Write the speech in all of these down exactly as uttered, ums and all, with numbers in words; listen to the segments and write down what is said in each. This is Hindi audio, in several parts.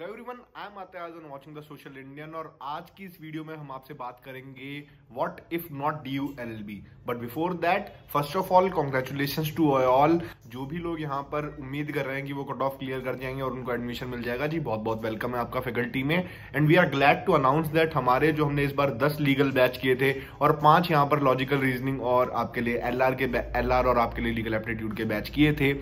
Hello everyone, I am Atiyaz and watching the social Indian. और आज की इस वीडियो में हम आपसे बात करेंगे what if not D U L B. But before that, first of all congratulations to all जो भी लोग यहाँ पर उम्मीद कर रहे हैं कि वो कट ऑफ क्लियर कर जाएंगे और उनको एडमिशन मिल जाएगा। जी बहुत बहुत वेलकम है आपका फैकल्टी में। And we are glad to announce that हमारे जो हमने इस बार दस लीगल बैच किए थे और पांच यहाँ पर लॉजिकल रीजनिंग और आपके लिए एल आर के एल आर और आपके लिए लीगल एप्टीट्यूड के बैच किए थे,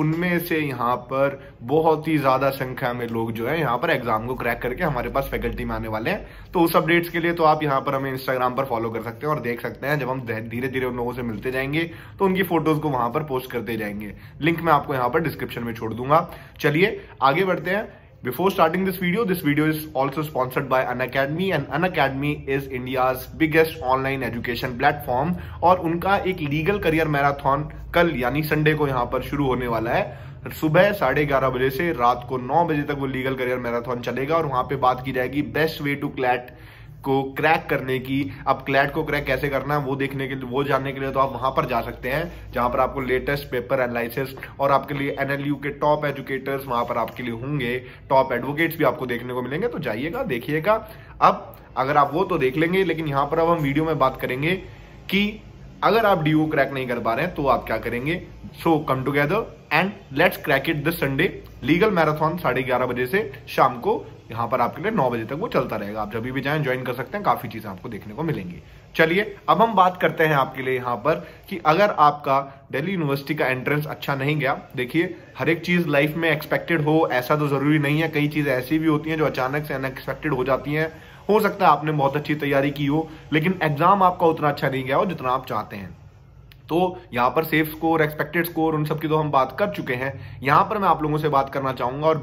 उनमें से यहाँ पर बहुत ही ज्यादा संख्या में लोग जो है यहाँ पर एग्जाम को क्रैक करके हमारे पास फैकल्टी में आने वाले हैं। तो उस अपडेट्स के लिए तो आप यहाँ पर हमें इंस्टाग्राम पर फॉलो कर सकते हैं और देख सकते हैं। जब हम धीरे धीरे उन लोगों से मिलते जाएंगे तो उनकी फोटोज को वहां पर पोस्ट करते जाएंगे। लिंक मैं आपको यहाँ पर डिस्क्रिप्शन में छोड़ दूंगा। चलिए आगे बढ़ते हैं। Before starting this video, this video is also sponsored by Unacademy, and Unacademy is India's biggest online education platform. और उनका एक legal career marathon कल यानी संडे को यहाँ पर शुरू होने वाला है। सुबह साढ़े ग्यारह बजे से रात को नौ बजे तक वो legal career marathon चलेगा और वहां पे बात की जाएगी best way to C L A T को क्रैक करने की। अब क्लैट को क्रैक कैसे करना है वो देखने के लिए, वो जानने के लिए तो आप वहां पर जा सकते हैं जहां पर आपको लेटेस्ट पेपर एनालिसिस और आपके लिए एन एल यू के टॉप एजुकेटर्स वहां पर आपके लिए होंगे, टॉप एडवोकेट्स भी आपको देखने को मिलेंगे। तो जाइएगा, देखिएगा। अब अगर आप वो तो देख लेंगे, लेकिन यहां पर अब हम वीडियो में बात करेंगे कि अगर आप डी यू क्रैक नहीं कर पा रहे हैं तो आप क्या करेंगे। So come together and let's crack it this Sunday. Legal marathon साढ़े ग्यारह बजे से शाम को यहाँ पर आपके लिए नौ बजे तक वो चलता रहेगा। आप जब भी जाएं ज्वाइन कर सकते हैं, काफी चीजें आपको देखने को मिलेंगी। चलिए अब हम बात करते हैं आपके लिए यहाँ पर कि अगर आपका दिल्ली यूनिवर्सिटी का एंट्रेंस अच्छा नहीं गया। देखिए हर एक चीज लाइफ में एक्सपेक्टेड हो ऐसा तो जरूरी नहीं है, कई चीजें ऐसी भी होती हैं जो अचानक से अनएक्सपेक्टेड हो जाती हैं। हो सकता है आपने बहुत अच्छी तैयारी की हो लेकिन एग्जाम आपका उतना अच्छा नहीं गया हो जितना आप चाहते हैं। तो यहाँ पर सेफ स्कोर, एक्सपेक्टेड स्कोर, उन सब की तो हम बात कर चुके हैं। यहाँ पर मैं आप लोगों से बात करना चाहूंगा और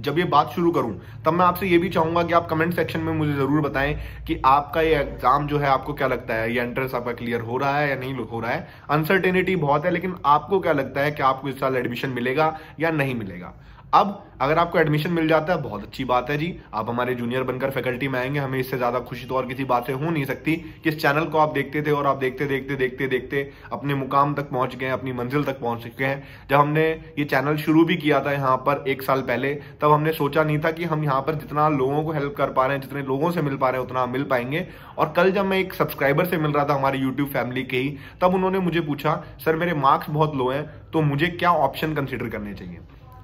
जब ये बात शुरू करूं तब मैं आपसे ये भी चाहूंगा कि आप कमेंट सेक्शन में मुझे जरूर बताएं कि आपका ये एग्जाम जो है आपको क्या लगता है, ये एंट्रेंस आपका क्लियर हो रहा है या नहीं हो रहा है। अनसर्टेनिटी बहुत है लेकिन आपको क्या लगता है कि आपको इस साल एडमिशन मिलेगा या नहीं मिलेगा। अब अगर आपको एडमिशन मिल जाता है बहुत अच्छी बात है जी, आप हमारे जूनियर बनकर फैकल्टी में आएंगे। हमें इससे ज्यादा खुशी तो और किसी बात से हो नहीं सकती कि इस चैनल को आप देखते थे और आप देखते देखते देखते देखते अपने मुकाम तक पहुंच गए, अपनी मंजिल तक पहुंच चुके हैं। जब हमने ये चैनल शुरू भी किया था यहाँ पर एक साल पहले, तब हमने सोचा नहीं था कि हम यहाँ पर जितना लोगों को हेल्प कर पा रहे हैं, जितने लोगों से मिल पा रहे हैं उतना मिल पाएंगे। और कल जब मैं एक सब्सक्राइबर से मिल रहा था हमारी यूट्यूब फैमिली के ही, तब उन्होंने मुझे पूछा सर मेरे मार्क्स बहुत लो हैं तो मुझे क्या ऑप्शन कंसिडर करने चाहिए।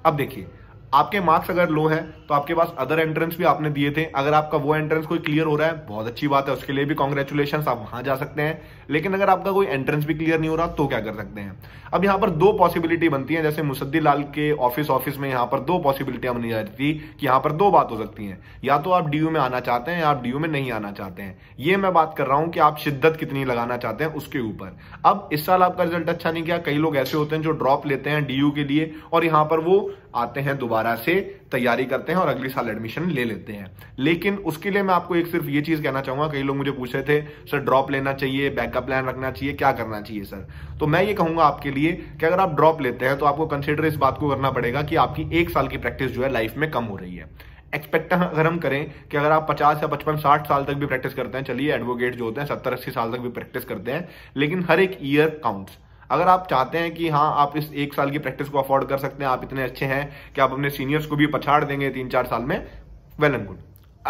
अब देखिए आपके मार्क्स अगर लो हैं तो आपके पास अदर एंट्रेंस भी आपने दिए थे। अगर आपका वो एंट्रेंस कोई क्लियर हो रहा है बहुत अच्छी बात है, उसके लिए भी कॉन्ग्रेचुलेशंस, आप वहां जा सकते हैं। लेकिन अगर आपका कोई एंट्रेंस भी क्लियर नहीं हो रहा तो क्या कर सकते हैं। अब यहाँ पर दो पॉसिबिलिटी बनती है, जैसे मुसद्दी लाल के ऑफिस ऑफिस में यहाँ पर दो पॉसिबिलिटियां बनी जाती कि यहाँ पर दो बात हो सकती है, या तो आप डी यू में आना चाहते हैं या आप डी यू में नहीं आना चाहते हैं। ये मैं बात कर रहा हूँ कि आप शिद्दत कितनी लगाना चाहते हैं उसके ऊपर। अब इस साल आपका रिजल्ट अच्छा नहीं गया, कई लोग ऐसे होते हैं जो ड्रॉप लेते हैं डी यू के लिए और यहाँ पर वो आते हैं दोबारा से तैयारी करते हैं और अगले साल एडमिशन ले लेते हैं। लेकिन उसके लिए मैं आपको एक सिर्फ ये चीज कहना चाहूंगा, कई लोग मुझे पूछ रहे थे सर ड्रॉप लेना चाहिए, बैकअप प्लान रखना चाहिए, क्या करना चाहिए सर। तो मैं ये कहूंगा आपके लिए कि अगर आप ड्रॉप लेते हैं तो आपको कंसिडर इस बात को करना पड़ेगा कि आपकी एक साल की प्रैक्टिस जो है लाइफ में कम हो रही है। एक्सपेक्ट अगर हम करें कि अगर आप पचास या पचपन साठ साल तक भी प्रैक्टिस करते हैं, चलिए एडवोकेट जो होते हैं सत्तर अस्सी साल तक भी प्रैक्टिस करते हैं, लेकिन हर एक ईयर काउंट्स। अगर आप चाहते हैं कि हाँ आप इस एक साल की प्रैक्टिस को अफोर्ड कर सकते हैं, आप इतने अच्छे हैं कि आप अपने सीनियर्स को भी पछाड़ देंगे तीन चार साल में, वेल एंड गुड,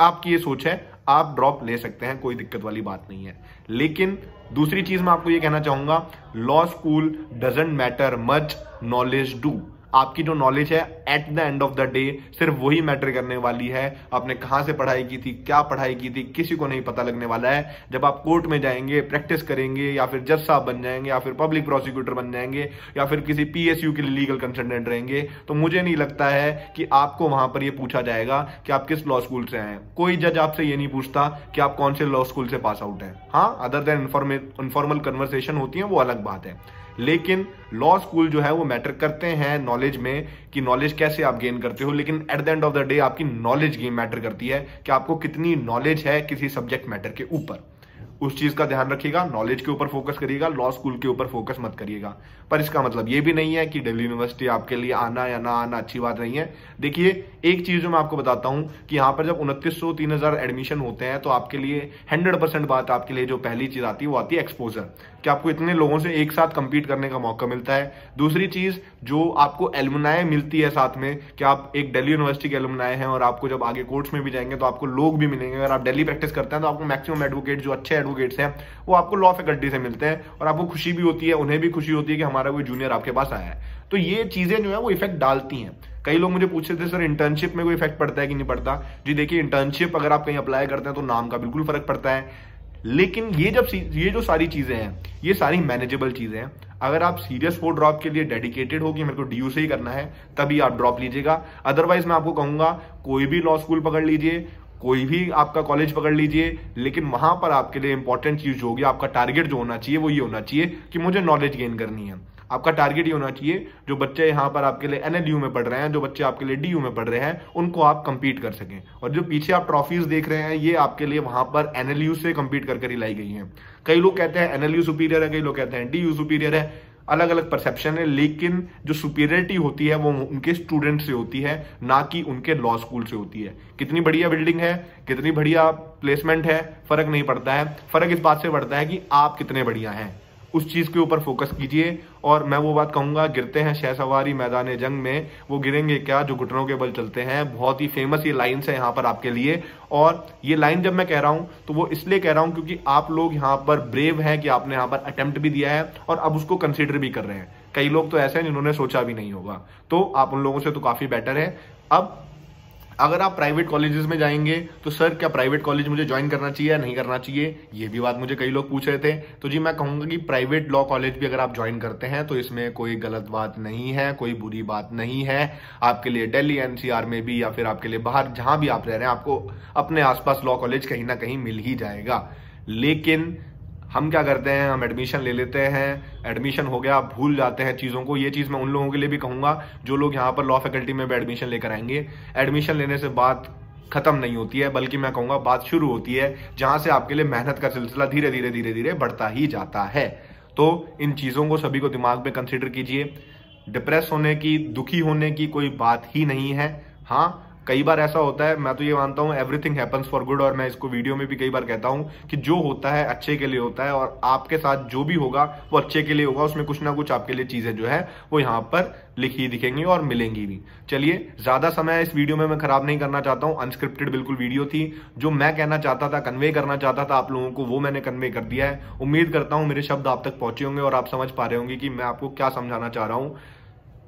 आपकी ये सोच है, आप ड्रॉप ले सकते हैं, कोई दिक्कत वाली बात नहीं है। लेकिन दूसरी चीज मैं आपको ये कहना चाहूंगा, law school doesn't matter much, knowledge do. आपकी जो नॉलेज है at the end of the day सिर्फ वही मैटर करने वाली है, आपने कहाँ से पढ़ाई की थी, क्या पढ़ाई की थी, किसी को नहीं पता लगने वाला है। जब आप कोर्ट में जाएंगे, प्रैक्टिस करेंगे, या फिर जज साहब बन जाएंगे, या फिर पब्लिक प्रोसिक्यूटर बन जाएंगे, या फिर किसी पी एस यू के लीगल कंसल्टेंट रहेंगे, तो मुझे नहीं लगता है कि आपको वहां पर यह पूछा जाएगा कि आप किस लॉ स्कूल से आए हैं। कोई जज आपसे ये नहीं पूछता कि आप कौन से लॉ स्कूल से पास आउट हैं। हाँ अदर देन इनफॉर्मल कन्वर्सेशन होती है वो अलग बात है, लेकिन लॉ स्कूल जो है वो मैटर करते हैं नॉलेज में कि नॉलेज कैसे आप गेन करते हो। लेकिन at the end of the day आपकी नॉलेज गेन मैटर करती है कि आपको कितनी नॉलेज है किसी सब्जेक्ट मैटर के ऊपर। उस चीज का ध्यान रखिएगा, नॉलेज के ऊपर फोकस करिएगा, लॉ स्कूल के ऊपर फोकस मत करिएगा। पर इसका मतलब ये भी नहीं है कि दिल्ली यूनिवर्सिटी आपके लिए आना या ना आना अच्छी बात नहीं है। देखिए एक चीज जो मैं आपको बताता हूं कि यहाँ पर जब उनतीस सौ तीन हजार एडमिशन होते हैं तो आपके लिए हंड्रेड परसेंट बात आपके लिए जो पहली चीज आती है वो आती है एक्सपोजर, कि आपको इतने लोगों से एक साथ कंपीट करने का मौका मिलता है। दूसरी चीज जो आपको एलुमनाय मिलती है साथ में, कि आप एक दिल्ली यूनिवर्सिटी के एलुमनाय हैं और आपको जब आगे कोर्स में भी जाएंगे तो आपको लोग भी मिलेंगे। अगर आप दिल्ली प्रैक्टिस करते हैं तो आपको मैक्सिमम एडवोकेट जो अच्छे एडवोकेट्स हैं वो आपको लॉ फैकल्टी से मिलते हैं और आपको खुशी भी होती है, उन्हें भी खुशी होती है कि हमारा कोई जूनियर आपके पास आया है। तो ये चीजें जो है वो इफेक्ट डालती हैं। कई लोग मुझे पूछते थे सर इंटर्नशिप में कोई इफेक्ट पड़ता है कि नहीं पड़ता। जी देखिए इंटर्नशिप अगर आप कहीं अप्लाई करते हैं तो नाम का बिल्कुल फर्क पड़ता है, लेकिन ये जब ये जो सारी चीजें हैं ये सारी मैनेजेबल चीजें हैं। अगर आप सीरियस हो ड्रॉप के लिए डेडिकेटेड हो कि मेरे को डीयू से ही करना है तभी आप ड्रॉप लीजिएगा। अदरवाइज मैं आपको कहूंगा कोई भी लॉ स्कूल पकड़ लीजिए, कोई भी आपका कॉलेज पकड़ लीजिए, लेकिन वहां पर आपके लिए इंपॉर्टेंट चीज होगी, आपका टारगेट जो होना चाहिए वो ये होना चाहिए कि मुझे नॉलेज गेन करनी है। आपका टारगेट ये होना चाहिए जो बच्चे यहाँ पर आपके लिए एन एल यू में पढ़ रहे हैं, जो बच्चे आपके लिए डी यू में पढ़ रहे हैं, उनको आप कंपीट कर सकें। और जो पीछे आप ट्रॉफीज देख रहे हैं ये आपके लिए वहां पर एन एल यू से कंपीट कर कर ही लाई गई हैं। कई लोग कहते हैं एन एल यू सुपीरियर है, कई लोग कहते हैं डी यू सुपीरियर है, अलग अलग परसेप्शन है, लेकिन जो सुपीरियरिटी होती है वो उनके स्टूडेंट से होती है, ना कि उनके लॉ स्कूल से होती है। कितनी बढ़िया बिल्डिंग है, कितनी बढ़िया प्लेसमेंट है, फर्क नहीं पड़ता है। फर्क इस बात से पड़ता है कि आप कितने बढ़िया हैं, उस चीज के ऊपर फोकस कीजिए। और मैं वो बात कहूंगा, गिरते हैं शह सवारी मैदान जंग में, वो गिरेंगे क्या जो घुटनों के बल चलते हैं। बहुत ही फेमस ये लाइन्स है यहाँ पर आपके लिए। और ये लाइन जब मैं कह रहा हूं तो वो इसलिए कह रहा हूं क्योंकि आप लोग यहाँ पर ब्रेव हैं कि आपने यहाँ पर अटेम्प्ट भी दिया है और अब उसको कंसिडर भी कर रहे हैं। कई लोग तो ऐसे हैं जिन्होंने सोचा भी नहीं होगा, तो आप उन लोगों से तो काफी बेटर है। अब अगर आप प्राइवेट कॉलेजेस में जाएंगे तो सर क्या प्राइवेट कॉलेज मुझे ज्वाइन करना चाहिए या नहीं करना चाहिए, ये भी बात मुझे कई लोग पूछ रहे थे। तो जी मैं कहूँगा कि प्राइवेट लॉ कॉलेज भी अगर आप ज्वाइन करते हैं तो इसमें कोई गलत बात नहीं है, कोई बुरी बात नहीं है। आपके लिए दिल्ली एन सी आर में भी या फिर आपके लिए बाहर जहाँ भी आप रह रहे हैं आपको अपने आसपास लॉ कॉलेज कहीं ना कहीं मिल ही जाएगा। लेकिन हम क्या करते हैं, हम एडमिशन ले लेते हैं, एडमिशन हो गया, आप भूल जाते हैं चीज़ों को। ये चीज़ मैं उन लोगों के लिए भी कहूँगा जो लोग यहाँ पर लॉ फैकल्टी में भी एडमिशन लेकर आएंगे। एडमिशन लेने से बात खत्म नहीं होती है, बल्कि मैं कहूँगा बात शुरू होती है, जहाँ से आपके लिए मेहनत का सिलसिला धीरे धीरे धीरे धीरे बढ़ता ही जाता है। तो इन चीज़ों को सभी को दिमाग में कंसिडर कीजिए। डिप्रेस होने की, दुखी होने की कोई बात ही नहीं है। हाँ कई बार ऐसा होता है, मैं तो ये मानता हूँ एवरीथिंग हैपन्स फॉर गुड, और मैं इसको वीडियो में भी कई बार कहता हूँ कि जो होता है अच्छे के लिए होता है, और आपके साथ जो भी होगा वो अच्छे के लिए होगा। उसमें कुछ ना कुछ आपके लिए चीजें जो है वो यहाँ पर लिखी दिखेंगी और मिलेंगी भी। चलिए ज्यादा समय इस वीडियो में मैं खराब नहीं करना चाहता हूँ, अनस्क्रिप्टेड बिल्कुल वीडियो थी, जो मैं कहना चाहता था, कन्वे करना चाहता था आप लोगों को वो मैंने कन्वे कर दिया है। उम्मीद करता हूँ मेरे शब्द आप तक पहुंचे होंगे और आप समझ पा रहे होंगे कि मैं आपको क्या समझाना चाह रहा हूँ।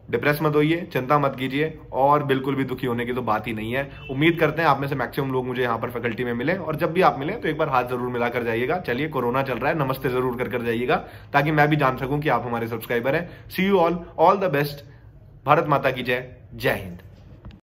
डिप्रेस मत होइए, चिंता मत कीजिए, और बिल्कुल भी दुखी होने की तो बात ही नहीं है। उम्मीद करते हैं आप में से मैक्सिमम लोग मुझे यहाँ पर फैकल्टी में मिले, और जब भी आप मिले तो एक बार हाथ जरूर मिला कर जाइएगा। चलिए कोरोना चल रहा है, नमस्ते जरूर कर कर जाइएगा ताकि मैं भी जान सकूं कि आप हमारे सब्सक्राइबर हैं। See you all, all the best, Bharat माता की जय, जय हिंद।